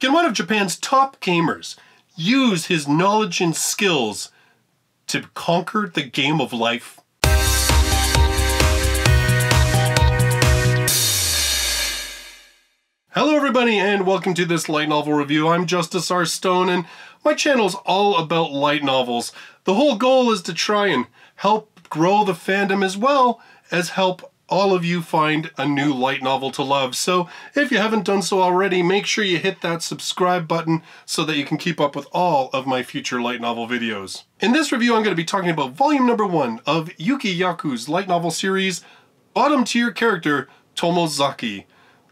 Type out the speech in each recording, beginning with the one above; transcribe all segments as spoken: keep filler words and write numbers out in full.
Can one of Japan's top gamers use his knowledge and skills to conquer the game of life? Hello everybody and welcome to this light novel review. I'm Justice R. Stone and my channel's all about light novels. The whole goal is to try and help grow the fandom as well as help all of you find a new light novel to love. So if you haven't done so already, make sure you hit that subscribe button so that you can keep up with all of my future light novel videos. In this review, I'm going to be talking about volume number one of Yuki Yaku's light novel series, Bottom Tier Character Tomozaki.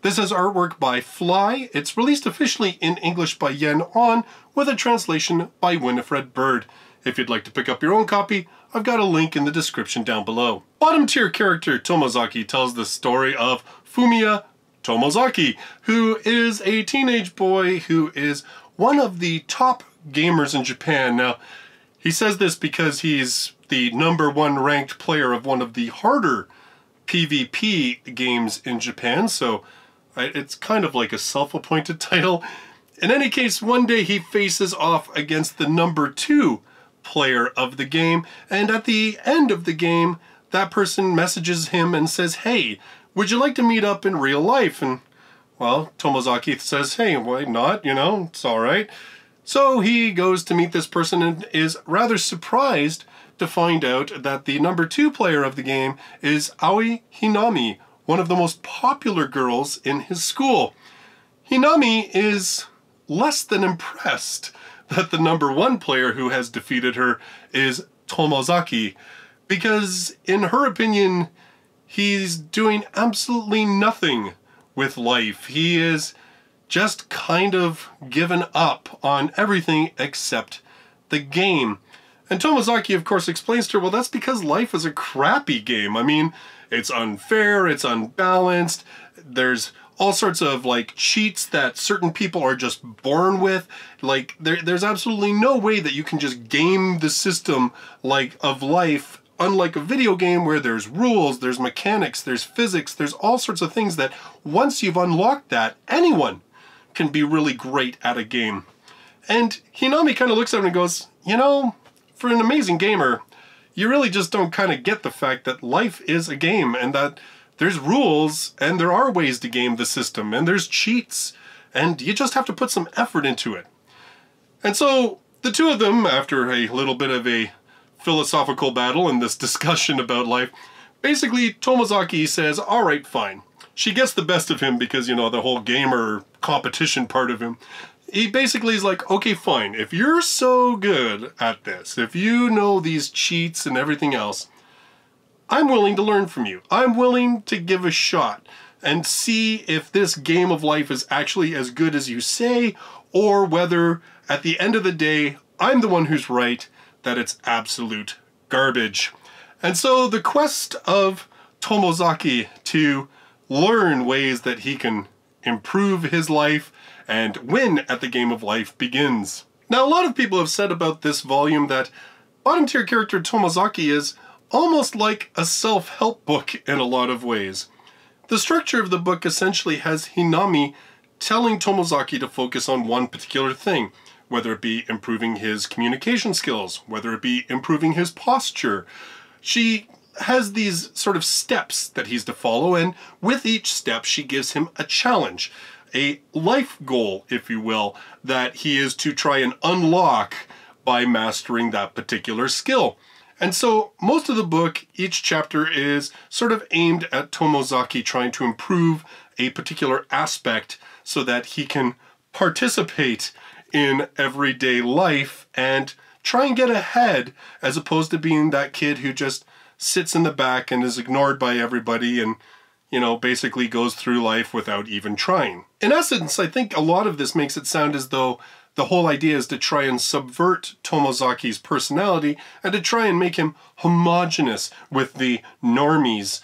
This is artwork by Fly. It's released officially in English by Yen On with a translation by Winifred Bird. If you'd like to pick up your own copy, I've got a link in the description down below. Bottom Tier Character Tomozaki tells the story of Fumiya Tomozaki, who is a teenage boy who is one of the top gamers in Japan. Now, he says this because he's the number one ranked player of one of the harder PvP games in Japan, so it's kind of like a self-appointed title. In any case, one day he faces off against the number two player of the game, and at the end of the game that person messages him and says, hey, would you like to meet up in real life? And well, Tomozaki says, hey, why not, you know, it's all right. So he goes to meet this person and is rather surprised to find out that the number two player of the game is Aoi Hinami, one of the most popular girls in his school. Hinami is less than impressed that the number one player who has defeated her is Tomozaki, because in her opinion, he's doing absolutely nothing with life. He is just kind of given up on everything except the game. And Tomozaki, of course, explains to her, well, that's because life is a crappy game. I mean, it's unfair, it's unbalanced, there's all sorts of like cheats that certain people are just born with. Like there, there's absolutely no way that you can just game the system like of life, unlike a video game where there's rules, there's mechanics, there's physics, there's all sorts of things that once you've unlocked that, anyone can be really great at a game. And Hinami kind of looks at him and goes, you know, for an amazing gamer, you really just don't kind of get the fact that life is a game and that there's rules and there are ways to game the system and there's cheats and you just have to put some effort into it. And so the two of them, after a little bit of a philosophical battle and this discussion about life, basically Tomozaki says, all right, fine. She gets the best of him because, you know, the whole gamer competition part of him. He basically is like, okay, fine. If you're so good at this, if you know these cheats and everything else, I'm willing to learn from you. I'm willing to give a shot and see if this game of life is actually as good as you say, or whether at the end of the day, I'm the one who's right, that it's absolute garbage. And so the quest of Tomozaki to learn ways that he can improve his life and win at the game of life begins. Now, a lot of people have said about this volume that Bottom Tier Character Tomozaki is almost like a self-help book in a lot of ways. The structure of the book essentially has Hinami telling Tomozaki to focus on one particular thing, whether it be improving his communication skills, whether it be improving his posture. She has these sort of steps that he's to follow, and with each step she gives him a challenge, a life goal, if you will, that he is to try and unlock by mastering that particular skill. And so most of the book, each chapter is sort of aimed at Tomozaki trying to improve a particular aspect so that he can participate in everyday life and try and get ahead, as opposed to being that kid who just sits in the back and is ignored by everybody and, you know, basically goes through life without even trying. In essence, I think a lot of this makes it sound as though the whole idea is to try and subvert Tomozaki's personality and to try and make him homogenous with the normies.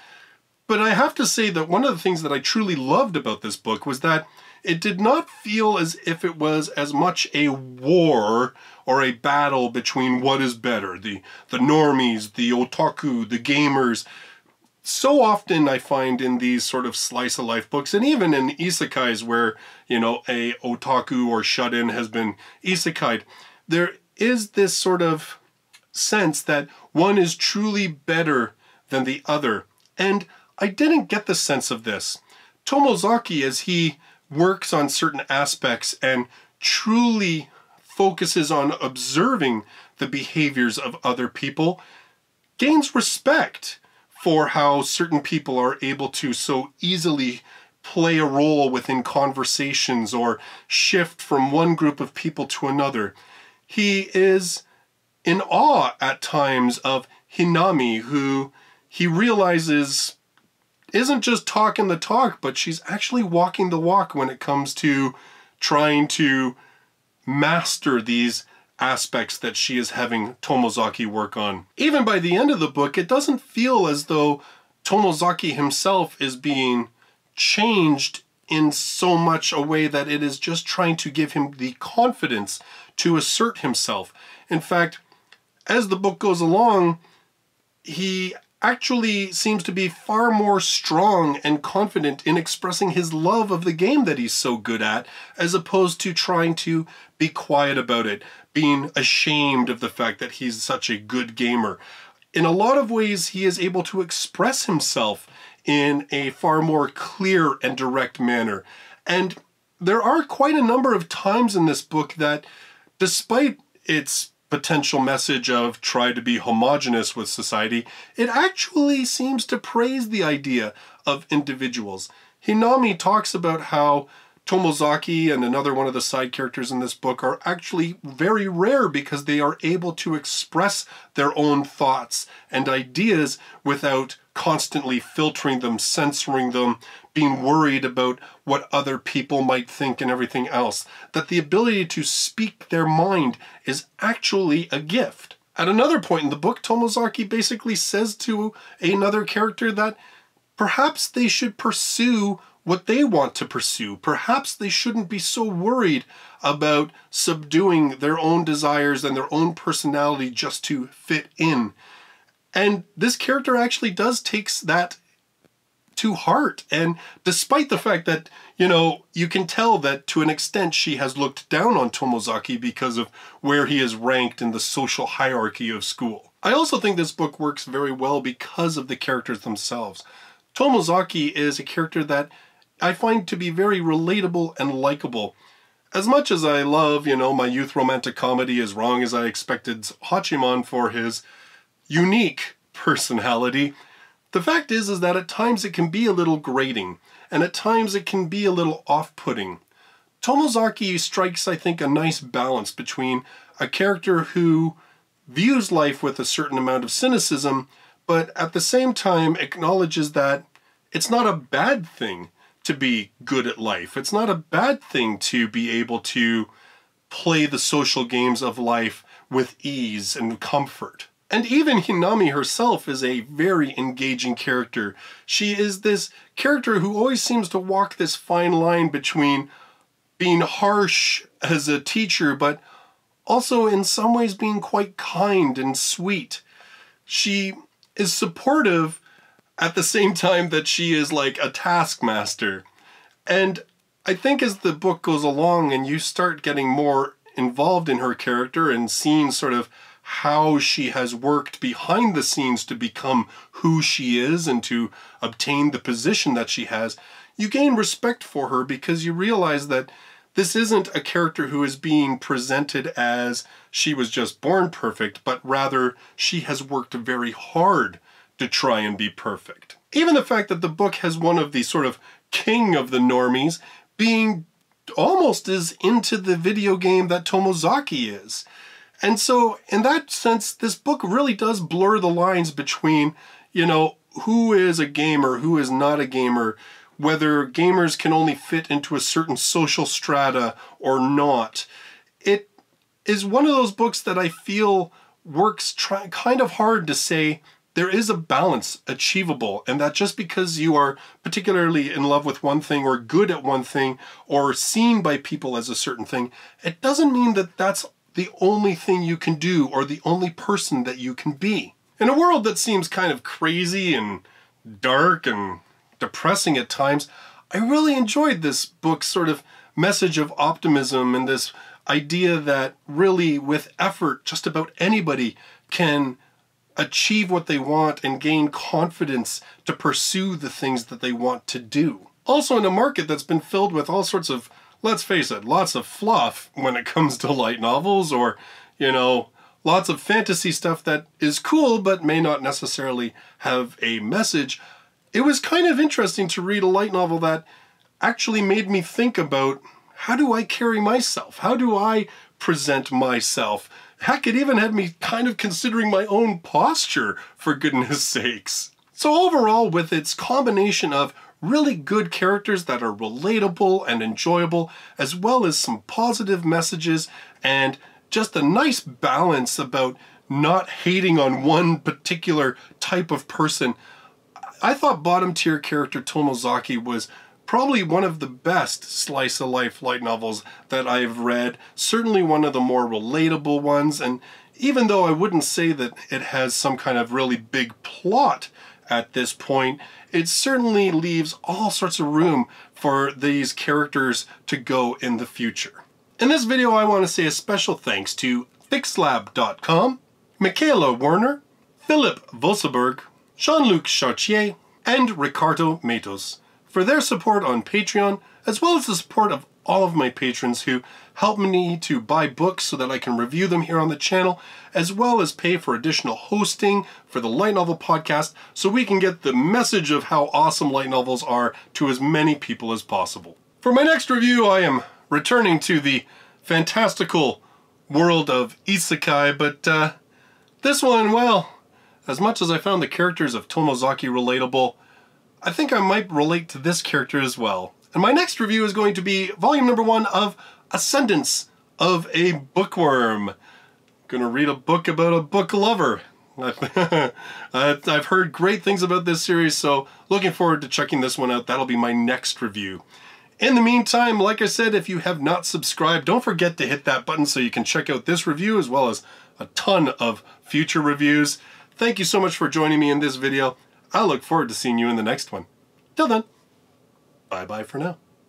But I have to say that one of the things that I truly loved about this book was that it did not feel as if it was as much a war or a battle between what is better, the, the normies, the otaku, the gamers. so often I find in these sort of slice of life books, and even in isekais where, you know, a otaku or shut-in has been isekai'd, there is this sort of sense that one is truly better than the other. And I didn't get the sense of this. Tomozaki, as he works on certain aspects and truly focuses on observing the behaviors of other people, gains respect for how certain people are able to so easily play a role within conversations or shift from one group of people to another. He is in awe at times of Hinami, who he realizes isn't just talking the talk, but she's actually walking the walk when it comes to trying to master these aspects that she is having Tomozaki work on. Even by the end of the book, it doesn't feel as though Tomozaki himself is being changed in so much a way that it is just trying to give him the confidence to assert himself. In fact, as the book goes along, he actually seems to be far more strong and confident in expressing his love of the game that he's so good at, as opposed to trying to be quiet about it, being ashamed of the fact that he's such a good gamer. In a lot of ways, he is able to express himself in a far more clear and direct manner. And there are quite a number of times in this book that, despite its potential message of try to be homogeneous with society, it actually seems to praise the idea of individuals. Hinami talks about how Tomozaki and another one of the side characters in this book are actually very rare because they are able to express their own thoughts and ideas without constantly filtering them, censoring them, being worried about what other people might think and everything else. That the ability to speak their mind is actually a gift. At another point in the book, Tomozaki basically says to another character that perhaps they should pursue what they want to pursue. Perhaps they shouldn't be so worried about subduing their own desires and their own personality just to fit in. And this character actually does take that to heart. And despite the fact that, you know, you can tell that to an extent she has looked down on Tomozaki because of where he is ranked in the social hierarchy of school. I also think this book works very well because of the characters themselves. Tomozaki is a character that I find to be very relatable and likable. As much as I love, you know, my youth romantic comedy As Wrong As I Expected Hachiman for his unique personality, the fact is, is that at times it can be a little grating, and at times it can be a little off-putting. Tomozaki strikes, I think, a nice balance between a character who views life with a certain amount of cynicism, but at the same time acknowledges that it's not a bad thing to be good at life. It's not a bad thing to be able to play the social games of life with ease and comfort. And even Hinami herself is a very engaging character. She is this character who always seems to walk this fine line between being harsh as a teacher, but also in some ways being quite kind and sweet. She is supportive at the same time that she is like a taskmaster. And I think as the book goes along and you start getting more involved in her character and seeing sort of how she has worked behind the scenes to become who she is and to obtain the position that she has, you gain respect for her because you realize that this isn't a character who is being presented as she was just born perfect, but rather she has worked very hard to try and be perfect. Even the fact that the book has one of the sort of king of the normies being almost as into the video game that Tomozaki is. And so, in that sense, this book really does blur the lines between, you know, who is a gamer, who is not a gamer, whether gamers can only fit into a certain social strata or not. It is one of those books that I feel works try kind of hard to say there is a balance achievable, and that just because you are particularly in love with one thing or good at one thing or seen by people as a certain thing, it doesn't mean that that's the only thing you can do or the only person that you can be. In a world that seems kind of crazy and dark and depressing at times, I really enjoyed this book's sort of message of optimism and this idea that really with effort, just about anybody can achieve what they want and gain confidence to pursue the things that they want to do. Also, in a market that's been filled with all sorts of, let's face it, lots of fluff when it comes to light novels, or, you know, lots of fantasy stuff that is cool but may not necessarily have a message, it was kind of interesting to read a light novel that actually made me think about, how do I carry myself? How do I present myself? Heck, it even had me kind of considering my own posture, for goodness sakes. So overall, with its combination of really good characters that are relatable and enjoyable, as well as some positive messages and just a nice balance about not hating on one particular type of person, I thought Bottom Tier Character Tomozaki was probably one of the best slice of life light novels that I've read, certainly one of the more relatable ones, and even though I wouldn't say that it has some kind of really big plot at this point, it certainly leaves all sorts of room for these characters to go in the future. In this video, I want to say a special thanks to Fixlab dot com, Michaela Werner, Philip Volsberg, Jean-Luc Chartier, and Ricardo Matos for their support on Patreon, as well as the support of all of my patrons who help me to buy books so that I can review them here on the channel, as well as pay for additional hosting for the Light Novel Podcast so we can get the message of how awesome light novels are to as many people as possible. For my next review, I am returning to the fantastical world of Isekai, but uh, this one, well, as much as I found the characters of Tomozaki relatable, I think I might relate to this character as well. And my next review is going to be volume number one of Ascendance of a Bookworm. I'm gonna read a book about a book lover. I've heard great things about this series, so looking forward to checking this one out. That'll be my next review. In the meantime, like I said, if you have not subscribed, don't forget to hit that button so you can check out this review as well as a ton of future reviews. Thank you so much for joining me in this video. I look forward to seeing you in the next one. Till then, bye-bye for now.